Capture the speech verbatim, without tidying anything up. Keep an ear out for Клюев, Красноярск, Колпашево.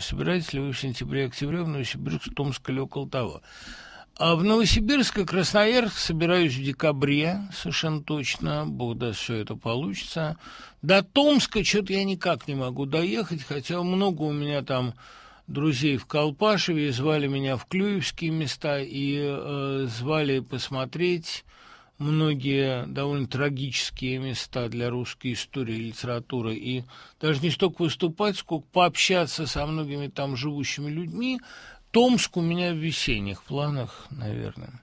Собираетесь ли вы в сентябре-октябре в Новосибирск, Томск или около того? А в Новосибирск и Красноярск собираюсь в декабре, совершенно точно, бог даст, все это получится. До Томска что-то я никак не могу доехать, хотя много у меня там друзей в Колпашеве, и звали меня в клюевские места, и э, звали посмотреть многие довольно трагические места для русской истории и литературы, и даже не столько выступать, сколько пообщаться со многими там живущими людьми. Томск у меня в весенних планах, наверное.